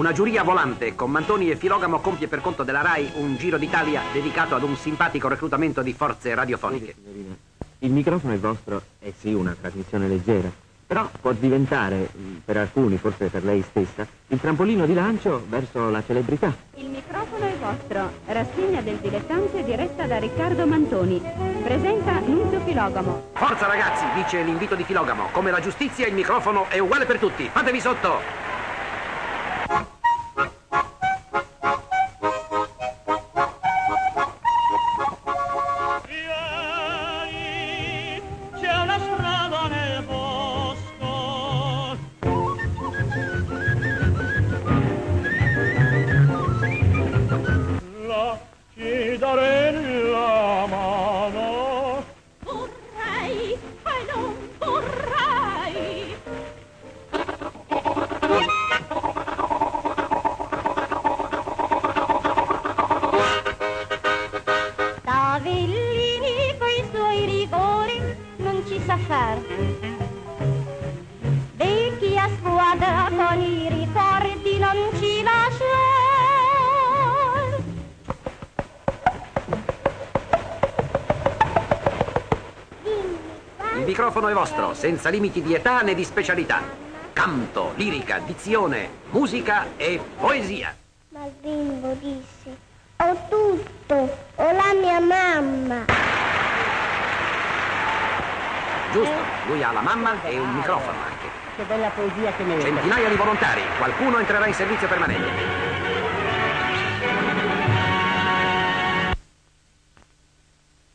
Una giuria volante con Mantoni e Filogamo compie per conto della RAI un giro d'Italia dedicato ad un simpatico reclutamento di forze radiofoniche. Il microfono è vostro è sì una trasmissione leggera, però può diventare, per alcuni, forse per lei stessa, il trampolino di lancio verso la celebrità. Il microfono è vostro, rassegna del dilettante diretta da Riccardo Mantoni. Presenta Nunzio Filogamo. Forza ragazzi, dice l'invito di Filogamo, come la giustizia il microfono è uguale per tutti, fatevi sotto! Vecchia squadra con i ricordi non ci lasciar. Il microfono è vostro, senza limiti di età né di specialità. Canto, lirica, dizione, musica e poesia. Ma il bimbo disse, ho tutto, ho la mia mamma. Giusto, lui ha la mamma e un microfono anche. Che bella poesia che merita. Centinaia di volontari, qualcuno entrerà in servizio permanente.